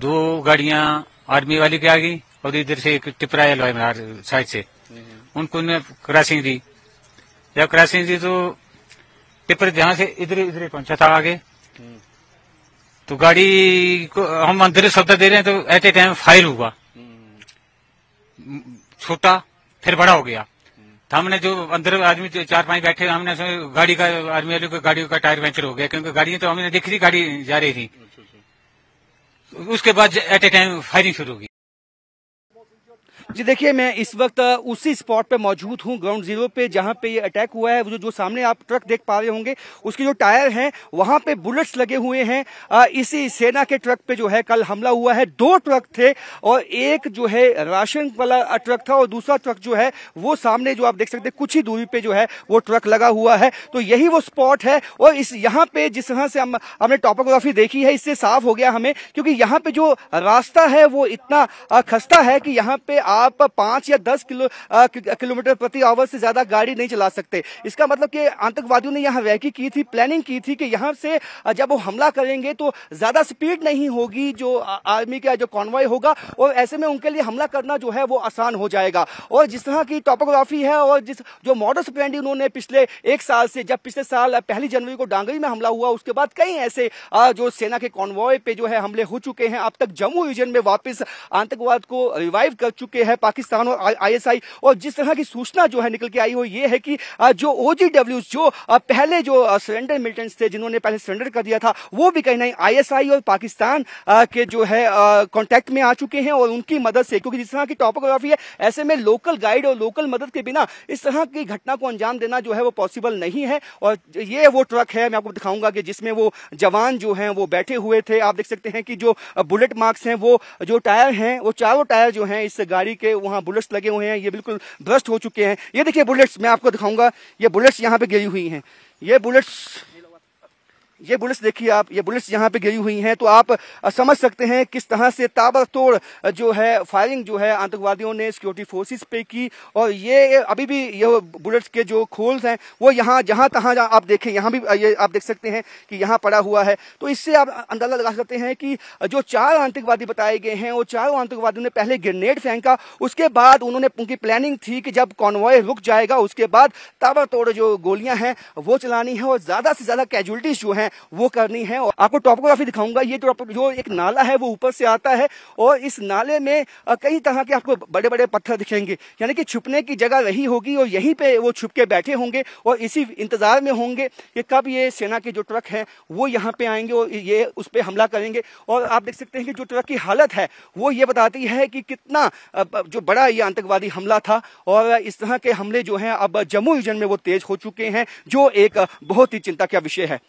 दो गाड़ियां आर्मी वाली के आ गई और इधर से एक टिपरा है साइड से, उनको क्रॉसिंग दी। जब क्रॉसिंग दी तो टिपर जहाँ से इधर पहुंचा था आगे, तो गाड़ी को हम अंदर शब्द दे रहे हैं तो एट ए टाइम फायर हुआ, छोटा फिर बड़ा हो गया। तो हमने जो अंदर आदमी चार पांच बैठे, हमने गाड़ी का आर्मी वाली गाड़ी का टायर पंचर हो गया, क्योंकि गाड़ी तो हमने देखी थी गाड़ी जा रही थी। उसके बाद एट ए टाइम फायरिंग शुरू होगी। जी देखिए, मैं इस वक्त उसी स्पॉट पे मौजूद हूँ, ग्राउंड जीरो पे, जहाँ पे ये अटैक हुआ है। जो सामने आप ट्रक देख पा रहे होंगे, उसके जो टायर हैं वहाँ पे बुलेट्स लगे हुए हैं। इसी सेना के ट्रक पे जो है कल हमला हुआ है। दो ट्रक थे और एक जो है राशन वाला ट्रक था और दूसरा ट्रक जो है वो सामने जो आप देख सकते हैं कुछ ही दूरी पे जो है वो ट्रक लगा हुआ है। तो यही वो स्पॉट है और इस यहाँ पे जिस तरह से हमने टॉपोग्राफी देखी है इससे साफ हो गया हमें, क्योंकि यहाँ पे जो रास्ता है वो इतना खस्ता है कि यहाँ पे आप 5 या 10 किलोमीटर प्रति आवर से ज्यादा गाड़ी नहीं चला सकते। इसका मतलब कि आतंकवादियों ने यहाँ रैकी की थी, प्लानिंग की थी कि यहाँ से जब वो हमला करेंगे तो ज्यादा स्पीड नहीं होगी जो आर्मी का जो कॉन्वॉय होगा, और ऐसे में उनके लिए हमला करना जो है वो आसान हो जाएगा। और जिस तरह की टॉपोग्राफी है और जिस जो मॉडस ऑपरेंडी उन्होंने पिछले एक साल से, जब पिछले साल 1 जनवरी को डांगरी में हमला हुआ, उसके बाद कई ऐसे जो सेना के कॉन्वॉय पे जो है हमले हो चुके हैं। अब तक जम्मू रीजन में वापस आतंकवाद को रिवाइव कर चुके हैं पाकिस्तान और आईएसआई। और जिस तरह की सूचना जो है निकल के आई हो ये है कि जो ओजीडब्ल्यू जो पहले जो सरेंडर मिलिटेंट्स थे, जिन्होंने पहले सरेंडर कर दिया था, वो भी कहीं ना कहीं आईएसआई और पाकिस्तान के जो है कांटेक्ट में आ चुके हैं। और उनकी मदद से, क्योंकि जिस तरह की टॉपोग्राफी है ऐसे में लोकल गाइड और लोकल मदद के बिना इस तरह की घटना को अंजाम देना जो है वो पॉसिबल नहीं है। और ये वो ट्रक है, मैं आपको दिखाऊंगा कि जिसमें वो जवान जो है वो बैठे हुए थे। आप देख सकते हैं कि जो बुलेट मार्क्स हैं, वो जो टायर हैं, वो चारों टायर जो है इस गाड़ी के वहां बुलेट्स लगे हुए हैं, ये बिल्कुल ब्रस्ट हो चुके हैं। ये देखिए बुलेट्स, मैं आपको दिखाऊंगा, ये बुलेट्स यहाँ पे गिरी हुई हैं, ये बुलेट्स देखिए आप, ये बुलेट्स यहाँ पे गिरी हुई हैं। तो आप समझ सकते हैं किस तरह से ताबड़तोड़ जो है फायरिंग जो है आतंकवादियों ने सिक्योरिटी फोर्सेस पे की। और ये अभी भी ये बुलेट्स के जो खोल्स हैं वो यहाँ जहाँ तहाँ आप देखें, यहाँ भी ये आप देख सकते हैं कि यहाँ पड़ा हुआ है। तो इससे आप अंदाजा लगा सकते हैं कि जो 4 आतंकवादी बताए गए हैं, वो 4 आतंकवादियों ने पहले ग्रेनेड फेंका, उसके बाद उन्होंने उनकी प्लानिंग थी कि जब कॉन्वॉय रुक जाएगा उसके बाद ताबड़तोड़ जो गोलियां हैं वो चलानी है और ज्यादा से ज्यादा कैजुअलिटीज जो है वो करनी है। और आपको टॉपोग्राफी दिखाऊंगा, ये जो एक नाला है वो ऊपर से आता है और इस नाले में कई तरह के आपको बड़े बड़े पत्थर दिखेंगे, यानी कि छुपने की जगह रही होगी और यहीं पे वो छुप के बैठे होंगे और इसी इंतजार में होंगे कि कब ये सेना के जो ट्रक है वो यहाँ पे आएंगे और ये उस पर हमला करेंगे। और आप देख सकते हैं कि जो ट्रक की हालत है वो ये बताती है कि कितना जो बड़ा ये आतंकवादी हमला था। और इस तरह के हमले जो है अब जम्मू रीजन में वो तेज हो चुके हैं, जो एक बहुत ही चिंता का विषय है।